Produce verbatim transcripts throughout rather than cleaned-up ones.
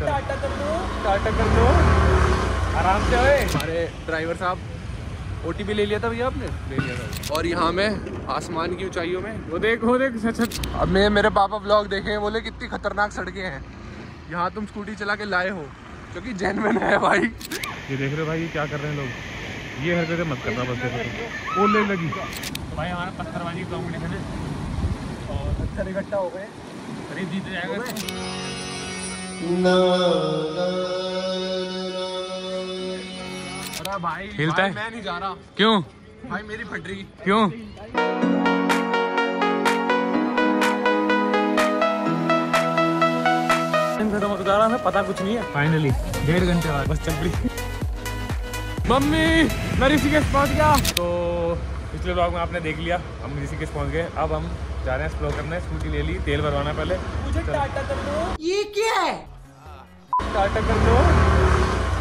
टाटा कर दो, टाटा कर दो आराम से। आए हमारे ड्राइवर साहब, ओटीपी ले लिया था भैया आपने? ले लिया था। और यहाँ मैं आसमान की ऊंचाइयों में, वो देख वो देख सच। अब मैं मेरे पापा ब्लॉग देखे, बोले कितनी खतरनाक सड़कें हैं, यहाँ तुम स्कूटी चला के लाए हो, क्योंकि जेन्युइन है भाई। ये देख रहे हो भाई, ये क्या कर रहे हैं लोग, ये हरकतें मत करना बस। देखो ओले लगी तो भाई हमारा पत्थरबाजी कॉम्पिटिशन है और पत्थर इकट्ठा हो गए, करीब जीत जाएगा। अरे भाई हिलता है, मैं नहीं जा रहा। क्यों भाई, मेरी फट रही। क्यों? खत्म होता रहा था, पता कुछ नहीं है। फाइनली डेढ़ घंटे बाद बस चल पड़ी। मम्मी मैं ऋषिकेश पहुंच गया। तो पिछले ब्लॉग में आपने देख लिया, हम ऋषिकेश पहुंच गए। अब हम जा रहे हैं एक्सप्लोर करने। स्कूटी ले ली, तेल भरवाना पहले। मुझे टाटा कर दो। ये क्या है? टाटा कर दो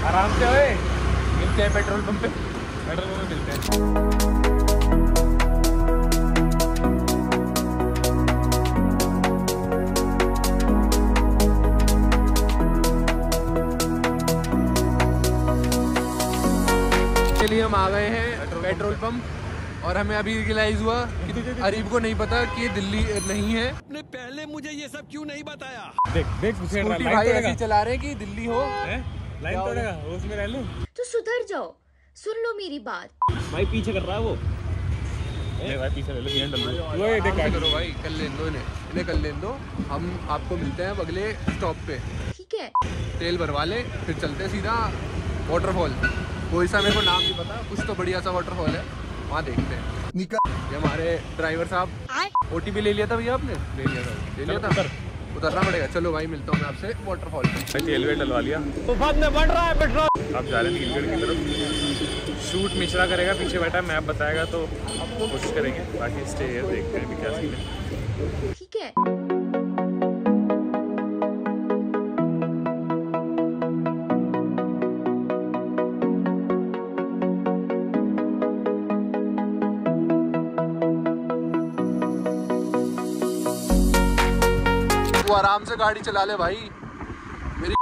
आराम से। ओए मिलते हैं पेट्रोल पंप पे, पेट्रोल पंप पे मिलते हैं। लिए हम आ गए हैं पेट्रोल पंप, और हमें अभी रियलाइज हुआ कि अरीब को नहीं पता कि ये दिल्ली नहीं है। आपने पहले मुझे ये सब क्यों नहीं बताया? देख देख स्कूटी भाई ऐसी चला रहे कि दिल्ली हो। लाइन तोड़ेगा, उसमें रह लूं तो सुधर जाओ। सुन लो मेरी बात भाई, पीछे कर रहा है वो। ले भाई पीछे ले लो, ये डल लो, ये देख करो भाई। कर लेने दो इन्हें, इन्हें कर लेने दो। हम आपको मिलते हैं अब अगले स्टॉप पे, ठीक है? तेल भरवा ले, फिर चलते सीधा वाटरफॉल। कोई सा मेरे को नाम नहीं पता, कुछ तो बढ़िया सा वाटरफॉल है, वहाँ देखते हैं। ये हमारे ड्राइवर साहब, ओटीपी ले लिया था भैया आपने? ले लिया था, ले लिया था। उतर, उतरना पड़ेगा। चलो भाई मिलता हूँ मैं आपसे वाटरफॉल पे। रेलवे डलवा लिया, तूफान में बढ़ रहा है पेट्रोल। आप जा रहे हैं नीलगढ़ की तरफ। शूट मिश्रा करेगा, पीछे बैठा मैप बताएगा, तो आपको कोशिश करेंगे। बाकी स्टे हियर, देखते हैं क्या सीन है, ठीक है? वो आराम से गाड़ी चला ले भाई। मेरी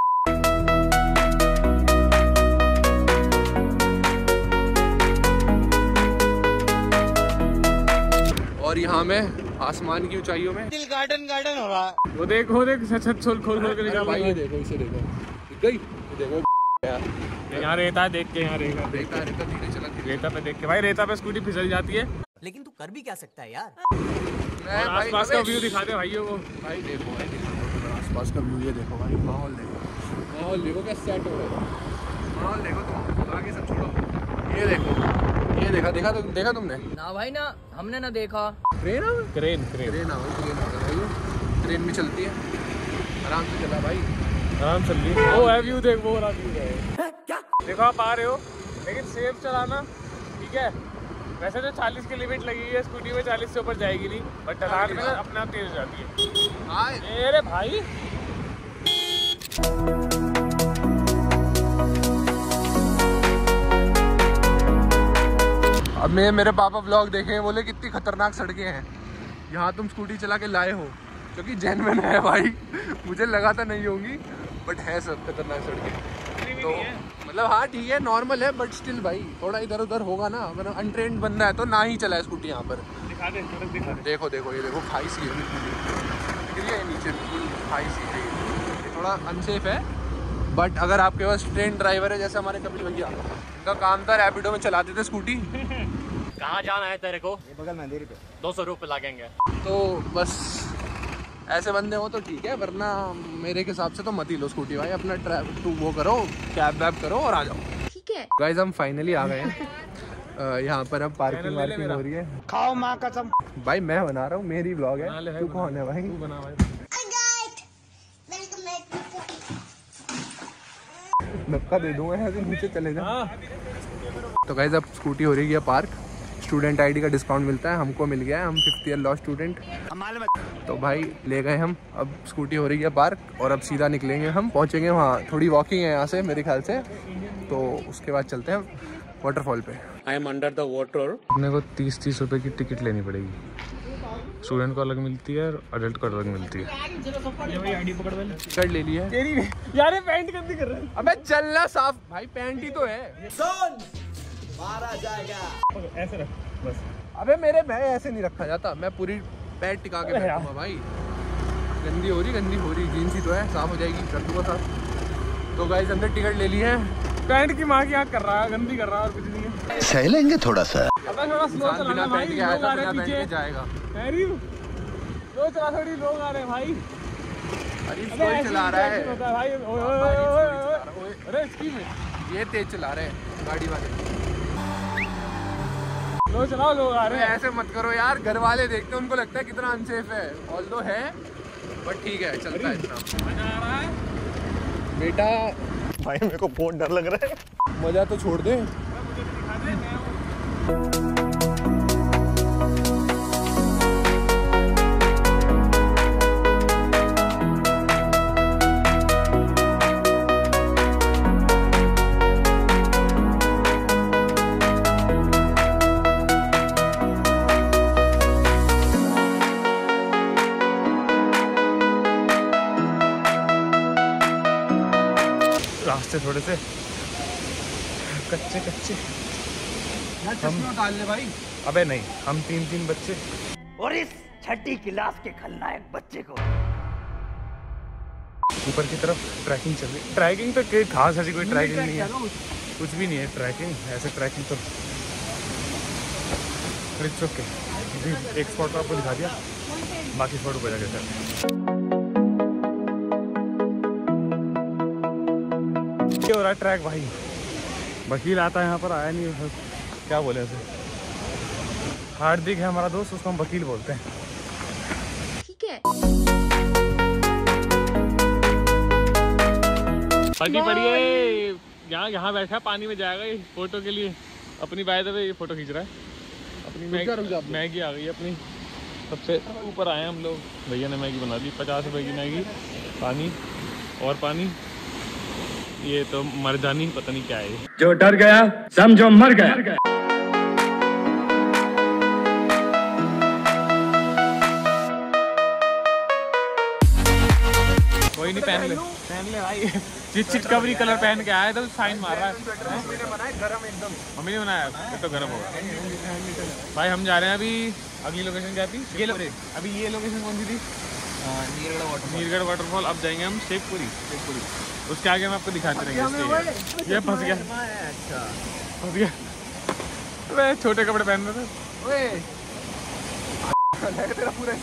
और यहाँ मैं आसमान की ऊंचाइयों में, दिल गार्डन गार्डन हो रहा है। वो देख वो देख सच सच खोल खोल करके निकाल भाई। ये देखो, इसे देखो, गई देखो यहाँ रेता, देख के यहाँ रेगा रेता रेता धीरे चला, रेता पे देख के भाई, रेता पे स्कूटी फिसल जाती है। लेकिन तू कर भी क्या सकता है यार? आसपास का व्यू दिखा दे भाइयों को। भाई देखो भाई देखो आसपास का व्यू, ये देखो भाई माहौल देखो, माहौल देखो क्या सेट हो रहा है, माहौल देखो। तुम आगे सब छोड़ो, ये देखो, ये देखा देखा तुम देखा तुमने ना भाई? ना हमने ना देखा। ट्रेन ट्रेन ट्रेन ना भाई, ट्रेन भाई, ट्रेन भी चलती है। आराम से चला भाई, आराम चल रही। वो है व्यू देख, वो रहा व्यू है, देखो आप आ रहे हो, लेकिन सेफ चलाना, ठीक है? वैसे तो चालीस की लिमिट लगी है स्कूटी में, चालीस से ऊपर जाएगी नहीं, बट ढलान में अपने आप तेज हो जाती है। अरे भाई अब मैं मेरे पापा ब्लॉग देखे, बोले कितनी खतरनाक सड़कें हैं, यहाँ तुम स्कूटी चला के लाए हो, क्योंकि जेन्युइन है भाई। मुझे लगा था नहीं होंगी, बट है सब खतरनाक सड़कें। तो मतलब हाँ ठीक है, नॉर्मल है, बट स्टिल भाई थोड़ा इधर उधर होगा ना, मतलब अनट्रेंड बंदा है तो ना ही चलाए स्कूटी यहाँ पर। दिखा दे, दिखा दे। देखो देखो ये देखो, खाई सी है नीचे, खाई सी है। ये थोड़ा अनसेफ है, बट अगर आपके पास ट्रेन ड्राइवर है जैसे हमारे कपिल भैया, इनका काम था रैपिडो में चलाते थे स्कूटी। कहाँ जाना है तेरे को? बगल मंदिर पे दो सौ रुपये लागेंगे। तो बस ऐसे बंदे हो तो ठीक है, वरना मेरे हिसाब से तो मत ही लो स्कूटी भाई। अपना ट्रैव टू वो करो, कैब वैब करो और आ जाओ, ठीक है? गाइस हम फाइनली आ गए हैं यहाँ पर। अब पार्किंग वार्किंग हो रही है। खाओ माँ कसम भाई, मैं बना रहा हूँ, मेरी ब्लॉग है। तू कौन है भाई? तू बना भाई। धक्का दे दूंगा यहाँ से, नीचे चले जाओ। तो गाइस अब स्कूटी हो रही है पार्क। स्टूडेंट आईडी का डिस्काउंट मिलता है, हमको मिल गया है। हम फिफ्थ ईयर लॉ स्टूडेंट। तो भाई ले गए हम। अब स्कूटी हो रही है पार्क, और अब सीधा निकलेंगे हम, पहुंचेंगे वहाँ। थोड़ी वॉकिंग है यहाँ से मेरे ख्याल से, तो उसके बाद चलते हैं वाटरफॉल पे। I am under the water. अपने को तीस तीस रुपये की टिकट लेनी पड़ेगी, स्टूडेंट को अलग मिलती है और अडल्ट को अलग मिलती है। शर्ट ले ली है तेरी यार, पैंट गंदी कर रहा है। अबे चलना साफ भाई, पैंट ही तो है। सुन मारा जाएगा ऐसे रख बस। अबे मेरे भाई ऐसे नहीं रखा जाता, मैं पूरी पैंट टिका के बैठूंगा भाई। गंदी हो रही गंदी हो रही जींस ही तो है, साफ हो जाएगी रख दूंगा साफ। तो गाइस हमने टिकट ले ली है। पैंट की माँ की आँख कर रहा है, गंदी कर रहा है और कुछ नहीं है। सह लेंगे थोड़ा सा बिना पैंट के आएगा, बिना पैंट के जाएगा। लो चला थोड़ी, लोग आ रहे हैं भाई। अरे चला रहा है भाई, अरे ये तेज चला रहे हैं गाड़ी वाले। लो चलाओ, लोग आ रहे हैं। ऐसे मत करो यार, घर वाले देखते हैं, उनको लगता है कितना अनसेफ है। ऑल्दो है बट ठीक है, चलता है इतना। मजा आ रहा है बेटा भाई, मेरे को बहुत डर लग रहा है। मजा तो छोड़ दे। रास्ते थोड़े से कच्चे कच्चे। हम डाल ले भाई। अबे नहीं, हम तीन तीन बच्चे और इस छठी क्लास के खलनायक बच्चे को ऊपर की तरफ ट्रैकिंग चल रही। ट्रैकिंग तो कोई खास ऐसी कोई ट्रैकिंग नहीं है, कुछ भी नहीं है ट्रैकिंग ऐसे। ट्रैकिंग तो ओके, एक स्पॉट तो आपको दिखा दिया, बाकी स्पॉट ऊपर जाके चल। हो रहा है ट्रैक भाई, वकील आता है यहाँ पर, आया नहीं है। क्या बोले उसे, हार्दिक है हमारा दोस्त, उसको हम वकील बोलते हैं। ठीक है पढ़िए, यहाँ यहाँ बैठा पानी में जाएगा ये फोटो के लिए। अपनी बाय द वे ये फोटो खींच रहा है। अपनी मैगी मैगी आ गई अपनी, सबसे ऊपर आए हम लोग। भैया ने मैगी बना दी, पचास रुपए की मैगी। पानी और पानी, ये तो मर्दानी पता नहीं क्या है। जो डर गया समझो मर गया। कोई नहीं, पहन ले पहन ले भाई। जिस चिटकबरी कलर पहन के आया तो साइन मार रहा है। मम्मी ने बनाया गरम एकदम, मम्मी ने बनाया ये तो गरम होगा भाई। हम जा रहे हैं अभी अगली लोकेशन। क्या थी ये लोकेशन? अभी ये लोकेशन कौन सी थी? नीरगढ़ वाटरफॉल। अब जाएंगे हम शेखपुरी। शेखपुरी उसके आगे हम आपको दिखाते रहेंगे। ये फंस गया, अच्छा फंस गया। अरे छोटे कपड़े पहन रहे थे तेरा पूरा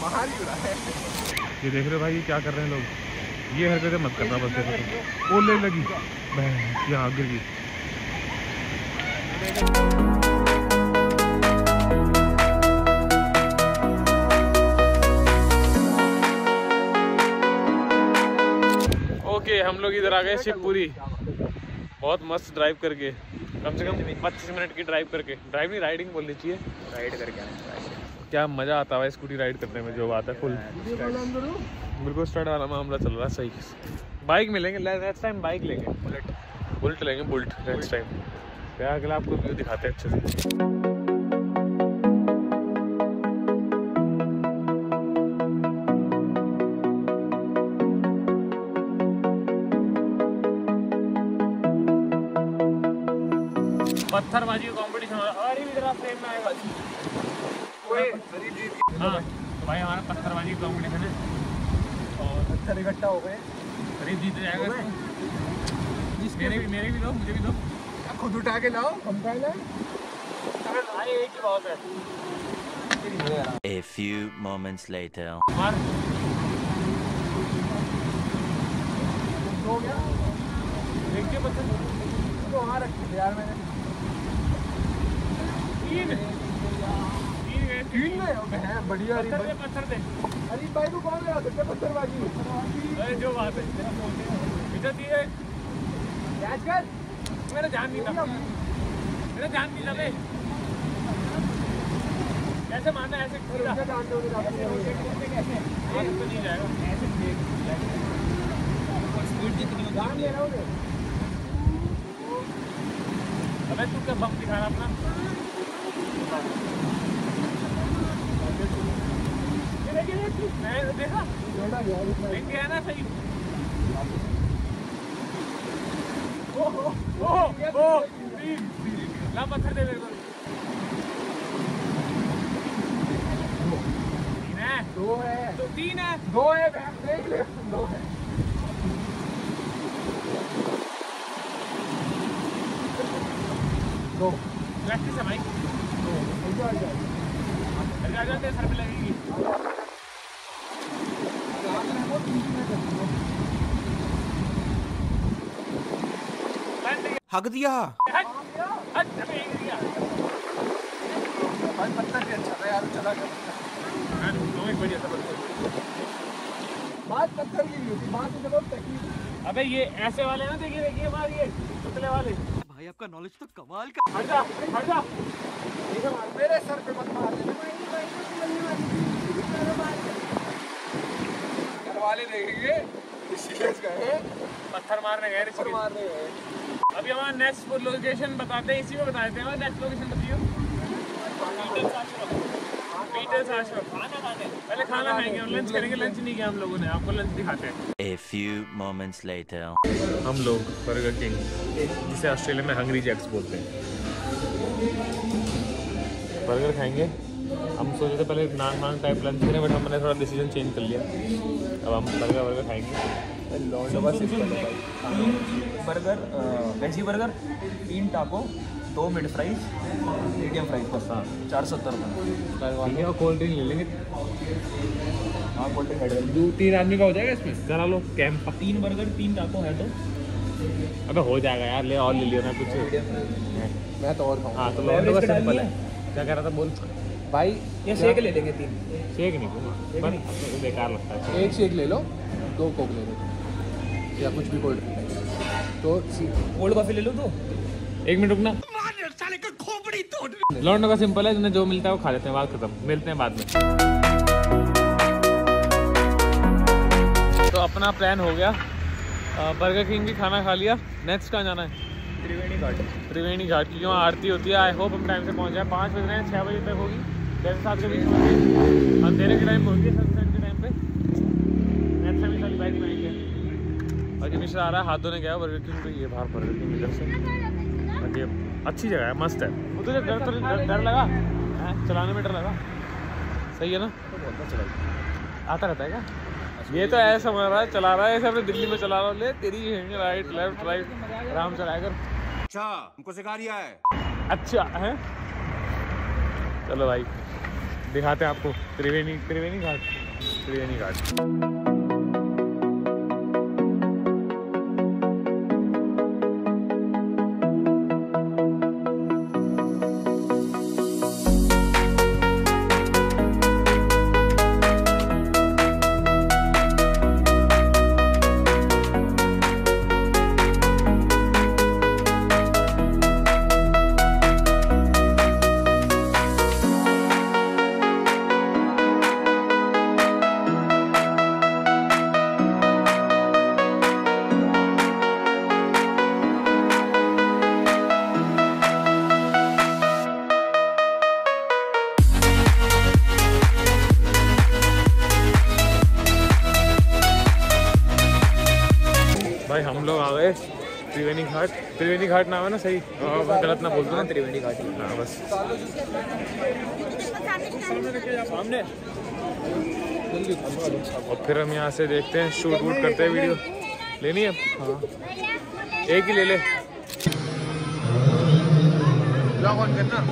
मार ही रहा है। ये देख रहे हो भाई, क्या कर रहे हैं लोग। ये हरकतें मत करना बस। देखो ओले लगी यहाँ गिर गई। हम लोग इधर आ गए शिवपुरी। बहुत मस्त ड्राइव करके, कम से कम पच्चीस मिनट की ड्राइव करके, ड्राइव नहीं राइडिंग बोल लीजिए, राइड करके क्या मज़ा आता है स्कूटी राइड करने में। जो बात है फुल बिल्कुल स्टार्ट वाला मामला चल रहा है। सही बाइक मिलेंगे नेक्स्ट टाइम, बाइक लेंगे, बुलेट बुलेट लेंगे, बुलेट नेक्स्ट टाइम। क्या अगला आपको व्यू दिखाते हैं अच्छे से। पत्थरबाजी का कॉम्पिटिशन हो रहा है। अरे इधर आप फ्रेम में आएगा ओए गरीब जी। हां तो भाई हमारा पत्थरबाजी का कॉम्पिटिशन है और पत्थर इकट्ठा हो गए। गरीब जीत जाएगा। मेरे भी मेरे भी दो, मुझे भी दो। खुद उठा के लाओ, हम खा लें। अरे भाई एक ही बात है। A few moments later. हो गया। देख के पत्थर को वहां रख दिया यार मैंने। तीन तीन है बढ़िया। अरे पत्थर दे, अरे भाई तू कौन लगा सकता पत्थरबाजी? अरे जो बात है इधर दिए कैच कर। मेरा जान नहीं था, मेरा जान नहीं लगे। कैसे मारना ऐसे पूरा नहीं जाएगा ऐसे। स्पीड जितनी जान ले रहा हूं। अबे तू क्या बम दिखा रहा अपना? देखा गया ना सही। ला पत्थर दे मेरे को। तीन है दो है तो तीन है दो है देख ले दो है। दो लेफ्ट से भाई दो आ जाओ आ जाओ तेरे सर पे लगेगी। हक दिया भाई पत्थर भी अच्छा था यार चला गया बात पत्थर की नहीं होती बात तो तकनीक। अबे ये ऐसे वाले ना देखिए देखिए हमारे ये पतले वाले भाई आपका नॉलेज तो कमाल का। हट जा हट जा मेरे सर पे मत मार घर वाले देखेंगे पत्थर मारने गए पत्थर मारने गए। अभी हमारा नेक्स्ट लोकेशन बताते हैं इसी में बताते हैं। नेक्स्ट लोकेशन बताइए पीटर्स आश्रम। खाना खाते हैं पहले खाना खाएंगे और लंच करेंगे। लंच नहीं किया हम लोगों ने आपको लंच दिखाते हैं। A few moments later हम लोग बर्गर किंग जिसे ऑस्ट्रेलिया में हंगरी जैक्स बोलते हैं बर्गर खाएंगे। हम सोचे थे पहले नान नान टाइप लंच करें बट हमने थोड़ा डिसीजन चेंज कर लिया। अब हम बर्गर बर्गर खाएंगे बर्गर वेजी बर्गर तीन टाको दो मिड फ्राइज मीडियम फ्राइज बस। हाँ चार सौ सत्तर में और कोल्ड ड्रिंक ले लेंगे। हाँ कोल्ड ड्रिंक हेड दो तीन आदमी का हो जाएगा इसमें जरा लो कैंप तीन बर्गर तीन टाको है तो अबे हो जाएगा यार ले और ले लियो ना कुछ मैं तो और हाँ तो लॉन्डो का सिंपल है। क्या कह रहा था बोल भाई ये शेक ले लेंगे तीन शेक नहीं बेकार लगता है। एक शेक ले लो दो कोक ले लो या कुछ भी कोल्ड तो कोल्ड कॉफी ले लो। तो एक मिनट रुकना साले का खोपड़ी तोड़। लॉन्डो का सिंपल है जिन्हें जो मिलता है वो खा लेते हैं। बात खत्म मिलते हैं बाद में। तो अपना प्लान हो गया बर्गर किंग भी खाना खा लिया। नेक्स्ट कहाँ जाना है? त्रिवेणी घाट। त्रिवेणी घाट क्योंकि वहाँ आरती होती है। आई होप हम टाइम से पहुँच जाए। पाँच बज रहे हैं छः बजे तक होगी डेढ़ सात के बीच होगी। अंधेरे के टाइम होती है सनसेट के टाइम पे। नेक्स्ट अभी सारी बाइक बनाएंगे। बाकी मिश्रा आ रहा है हाथ धोने गया बर्गर किंग पे। ये बाहर बर्गर किंग इधर से बाकी अच्छी जगह है मस्त है। वो तुझे डर तो डर लगा है चलाने में? डर लगा सही है ना तो चला आता रहता है क्या? ये तो ऐसा बना रहा है चला रहा है ऐसे अपने दिल्ली में चला रहा हूँ ले तेरी राइट लेफ्ट राइट आराम चलाया कर। अच्छा हमको सिखा दिया है अच्छा है। चलो भाई दिखाते हैं आपको त्रिवेणी त्रिवेणी घाट त्रिवेणी घाट। हम लोग आ गए त्रिवेणी घाट। त्रिवेणी घाट नाम है ना सही गलत ना बोल दो ना त्रिवेणी घाट। हाँ बस सामने। और फिर हम यहाँ से देखते हैं शूट वूट करते हैं वीडियो लेनी है। हाँ एक ही ले ले लॉग ऑन करना।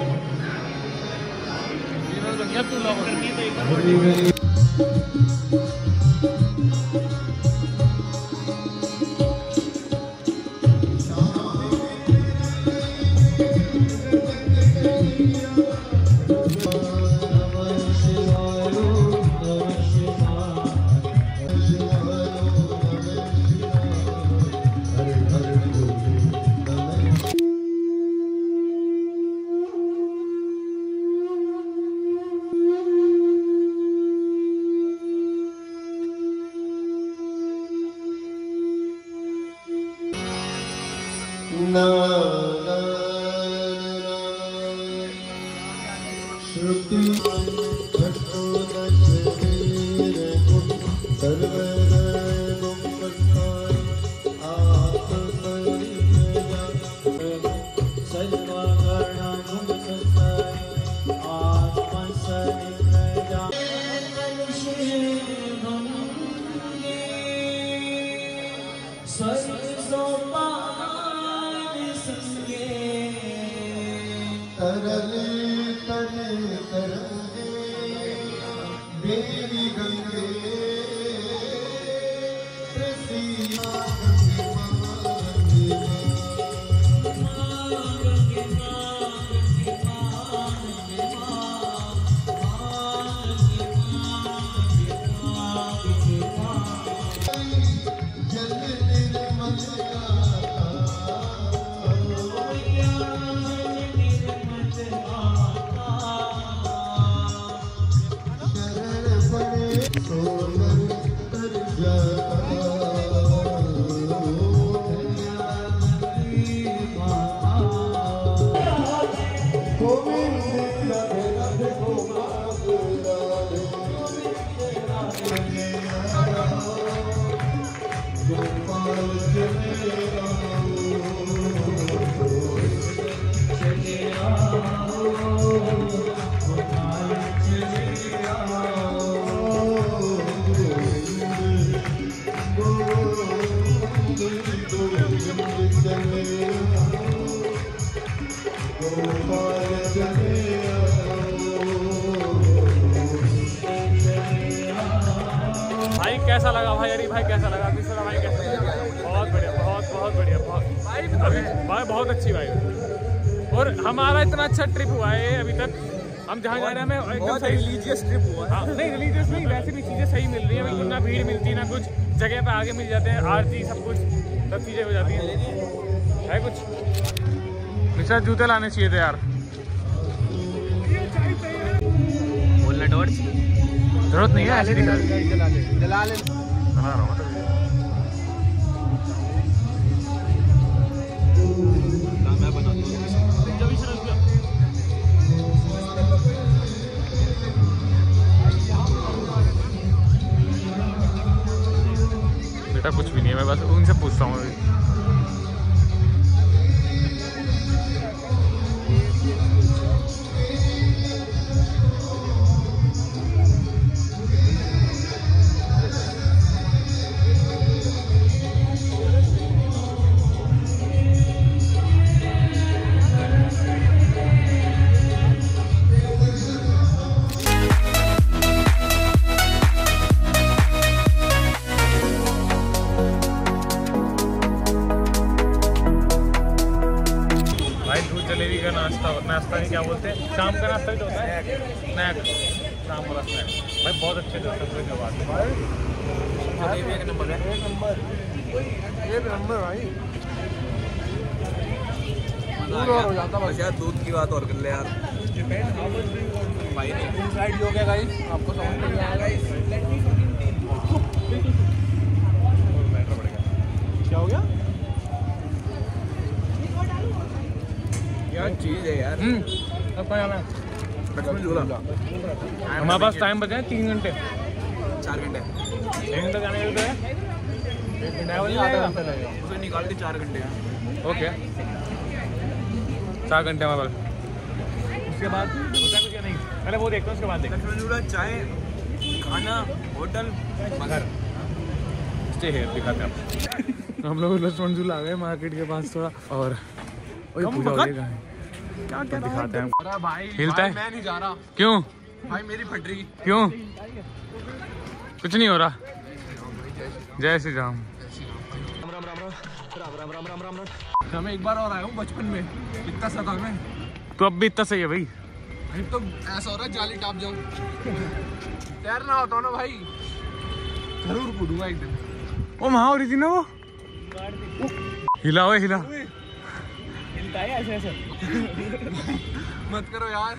श्रुति कैसा लगा भाई? अरे भाई कैसा लगा? तीसरा भाई कैसा लगा? बहुत बढ़िया, बहुत बहुत बढ़िया, बहुत अभी भाई बहुत अच्छी भाई। और हमारा इतना अच्छा ट्रिप हुआ है अभी तक, हम जहाँ जा रहे हैं हमें एकदम सही रिलीजियस ट्रिप हुआ। हाँ नहीं रिलीजियस नहीं, वैसे भी चीज़ें सही मिल रही है, ना भीड़ मिलती ना कुछ, जगह पे आगे मिल जाते हैं आरती, सब कुछ सब चीज़ें हो जाती हैं। है कुछ निशा जूते लाने चाहिए थे यार, जरूरत नहीं है ऐसे बना रहा हूँ। बेटा कुछ भी नहीं है, मैं बस उनसे पूछता हूँ अभी। नाश्ता नहीं, क्या बोलते हैं शाम का नाश्ता भी तो होता है, स्नैक, शाम वाला स्नैक। भाई बहुत अच्छे दोस्तों के बाद भाई एक नंबर है, एक नंबर एक नंबर भाई। दूध और हो जाता बस यार, दूध की बात और कर ले यार भाई, इनसाइड हो गया गाइस, आपको समझ में आ गया क्या हो गया चीज़ है यार। हमारे पास टाइम बचा है तीन घंटे चार घंटे घंटे जाने के लिए निकाल के चार घंटे ओके चार घंटे हमारे पास। उसके बाद होता कुछ नहीं, पहले वो देखते हैं, उसके बाद लक्ष्मण झूला, चाय, खाना, होटल, मगर स्टे है दिखाते हैं। हम लोग लक्ष्मण झूला आ गए मार्केट के पास थोड़ा, और क्या क्या दिखाते हैं भाई, भाई हिलता है। मैं नहीं जा रहा। क्यों भाई? मेरी फटरी क्यों? कुछ नहीं हो रहा। जय श्री राम। मैं एक बार और आया हूँ बचपन में, इतना सता में तो अब भी इतना सही है भाई। भाई तो ऐसा हो रहा है जाली टाप जाऊँ, तैरना होता हो ना भाई, जरूर कूदूंगा एक दिन। वो वहाँ हो रही थी ना, वो हिला हुआ हिला ऐसे ऐसे मत करो यार।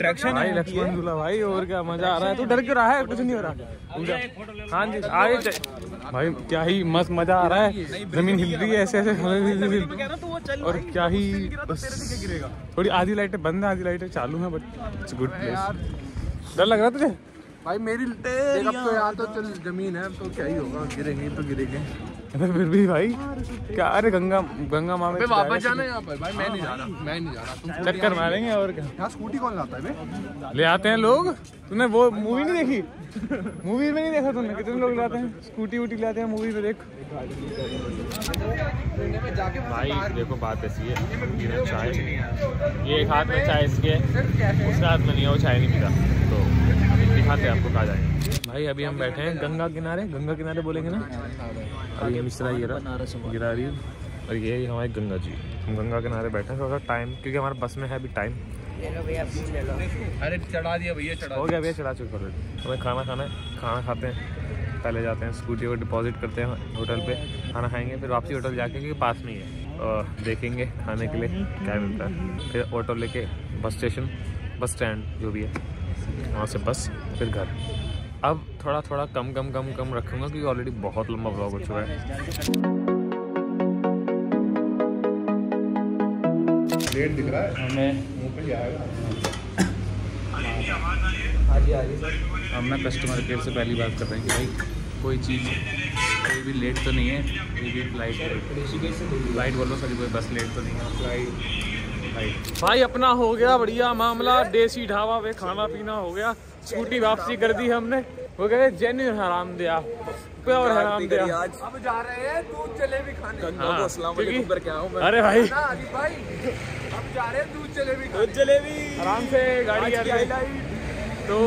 अट्रैक्शन भाई लक्ष्मण झूला भाई, और क्या मजा आ रहा है। तू डर क्यों रहा है? कुछ नहीं हो रहा। हाँ जी आगे भाई, क्या ही मस्त मजा आ रहा है। जमीन हिल रही है ऐसे ऐसे, और क्या ही गिरेगा। थोड़ी आधी लाइटें बंद है, आधी लाइटें चालू है, बट इट्स गुड प्लेस। डर लग रहा तुझे भाई? मेरी तो यार तो चल जमीन है तो क्या ही होगा, गिरेंगे तो गिरेंगे। फिर भी भाई क्या, अरे गंगा गंगा माँ में वापस जाना है यहाँ पर भाई। मैं नहीं जा रहा, मैं नहीं जा रहा। चक्कर मारेंगे और क्या। यहाँ स्कूटी कौन लाता है बे? ले आते हैं लोग। तूने वो मूवी नहीं देखी? मूवी में नहीं देखा तुमने? कितने लोग लाते हैं स्कूटी वूटी लाते हैं मूवी में। देख भाई देखो बात ऐसी है, चाय ये एक हाथ में चाय इसके उस हाथ में नहीं है, वो चाय नहीं पीता। दिखाते हैं आपको कहा जाएगा भाई। अभी हम बैठे हैं गंगा किनारे। गंगा किनारे बोलेंगे ना। अभी ये मिश्रा गिरा गिरा रही और ये हमारे गंगा जी। हम गंगा किनारे बैठे हैं थोड़ा टाइम, क्योंकि हमारे बस में है अभी टाइम। अरे चढ़ा दिया भैया, चढ़ा हो गया भैया, चढ़ा चुका। हमें खाना खाना है, खाना खाते हैं, पहले जाते हैं स्कूटी को डिपॉजिट करते हैं होटल पर, खाना खाएँगे, फिर वापसी होटल जाके क्योंकि पास में ही है और देखेंगे खाने के लिए क्या मिलता है। फिर ऑटो लेके बस स्टेशन, बस स्टैंड जो भी है, वहाँ से बस फिर घर। अब थोड़ा थोड़ा कम कम कम कम रखूँगा क्योंकि ऑलरेडी बहुत लंबा व्लॉग हो चुका है। लेट दिख रहा है हमें, मुँह पे जाएगा। अब मैं कस्टमर केयर से पहली बात कर रहे हैं कि भाई कोई चीज़ कोई भी लेट तो नहीं है, कोई भी फ्लाइट फ्लाइट बोलो सॉरी कोई बस लेट तो नहीं है, फ्लाइट। भाई अपना हो गया बढ़िया मामला, देसी ढाबा पे खाना पीना हो गया, स्कूटी वापसी कर दी हमने। वो कह रहे जेन्युइन हराम दिया, प्योर हराम दिया। अब जा रहे हैं दूध जलेबी खाने। हाँ, अस्सलाम वालेकुम पर क्या हूं मैं। अरे भाई भाई अब जा रहे हैं दूध जलेबी, दूध जलेबी आराम से गाड़ी आ रही है। तो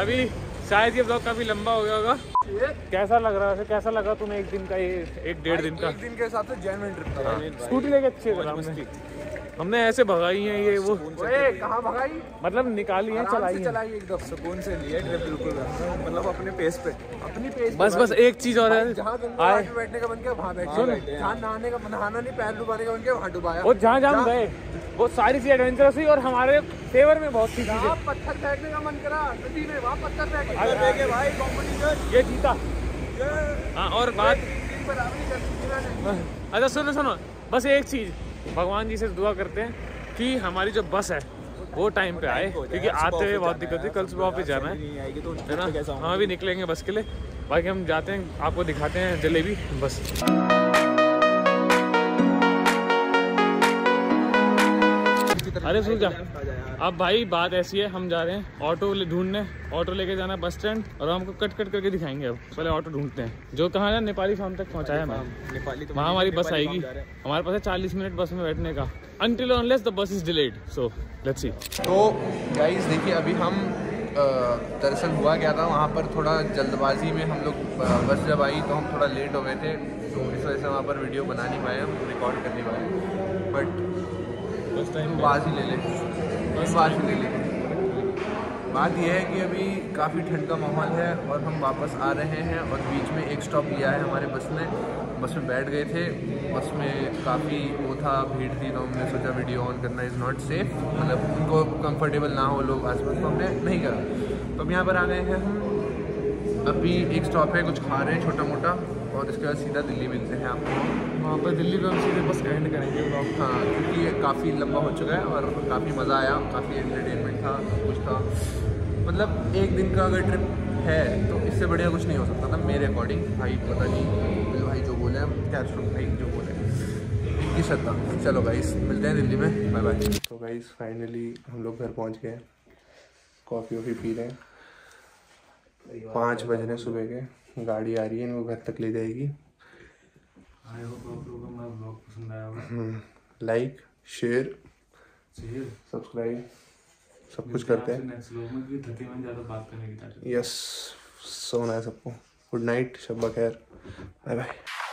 अभी शायद ये ब्लॉग काफी लंबा हो गया होगा। कैसा लग रहा है, कैसा लगा तुम्हें एक दिन का, एक डेढ़ दिन का? एक दिन के हिसाब से जेन्युइन ट्रिप था। स्कूटी लेके अच्छे हमने ऐसे भगाई है ये वो, कहाँ भगाई मतलब निकाली है, चलाई है, चलाई एकदम सुकून से, लिए बिल्कुल मतलब अपने पेस पे, अपनी पेस पे। बस बस एक चीज और है, जहाँ बैठने का मन किया वहाँ बैठे, जहाँ नहाने का नहाना नहीं, पैर डुबाने का मन किया वहाँ डुबाया, और जहाँ जहाँ गए वो सारी चीज एडवेंचरस हुई और हमारे फेवर में बहुत सी चीजें। पत्थर फेंकने का मन करा नदी में, वहाँ पत्थर फेंके भाई, कॉम्पिटिशन ये जीता। हाँ और बात अच्छा सुनो सुनो, बस एक चीज भगवान जी से दुआ करते हैं कि हमारी जो बस है वो टाइम पे आए, क्योंकि आते हुए बहुत दिक्कत हुई। कल सुबह पे जाना है तो ना, हम अभी निकलेंगे बस के लिए। बाकी हम जाते हैं, आपको दिखाते हैं जलेबी बस। अरे सुन जा, अब भाई बात ऐसी है, हम जा रहे हैं ऑटो ढूंढने, ऑटो लेके जाना बस स्टैंड और हमको कट कट करके दिखाएंगे। अब पहले ऑटो ढूंढते हैं जो कहाँ है नेपाली फार्म तक पहुँचाया है, वहाँ हमारी बस आएगी। हमारे पास है चालीस मिनट बस में बैठने का, until unless the bus is delayed, so let's see. तो गाइस देखिए अभी हम दरअसल हुआ क्या था, वहाँ पर थोड़ा जल्दबाजी में हम लोग, बस जब आई तो हम थोड़ा लेट हो गए थे, तो इस वजह से वहाँ पर वीडियो बना नहीं पाए, हम रिकॉर्ड कर नहीं पाए। बट बस टाइम बात ही ले ले बात ही ले ले बात यह है कि अभी काफ़ी ठंड का माहौल है और हम वापस आ रहे हैं, और बीच में एक स्टॉप लिया है हमारे बस ने, बस में बैठ गए थे। बस में काफ़ी वो था, भीड़ थी, तो हमने सोचा वीडियो ऑन करना इज़ नॉट सेफ, मतलब उनको कंफर्टेबल ना हो लोग आसपास, तो हमने नहीं करा। तो अब यहाँ पर आ गए हैं हम, अभी एक स्टॉप है, कुछ खा रहे हैं छोटा मोटा, और इसके बाद सीधा दिल्ली मिलते हैं आपको। वहाँ पर दिल्ली में हम सीधे बस एंड करेंगे ब्लॉग। हाँ क्योंकि ये काफ़ी लंबा हो चुका है और काफ़ी मज़ा आया, काफ़ी एंटरटेनमेंट था, कुछ था, मतलब एक दिन का अगर ट्रिप है तो इससे बढ़िया कुछ नहीं हो सकता था मेरे अकॉर्डिंग। भाई पता नहीं भाई जो बोले कैश भाई जो बोले इनकी श्रद्धा। चलो गाइस मिलते हैं दिल्ली में, बाय बाय। तो गाइस फाइनली हम लोग घर पहुँच गए, कॉफ़ी वॉफ़ी पी रहे हैं, पाँच बज रहे सुबह के, गाड़ी आ रही है, इनको घर तक ले जाएगी। आई होप आप लोगों को मेरा ब्लॉग पसंद आया होगा। लाइक शेयर सब्सक्राइब सब कुछ करते हैं ज़्यादा बात करने की। यस सोना है सबको, गुड नाइट, शब्बा खैर, बाय बाय।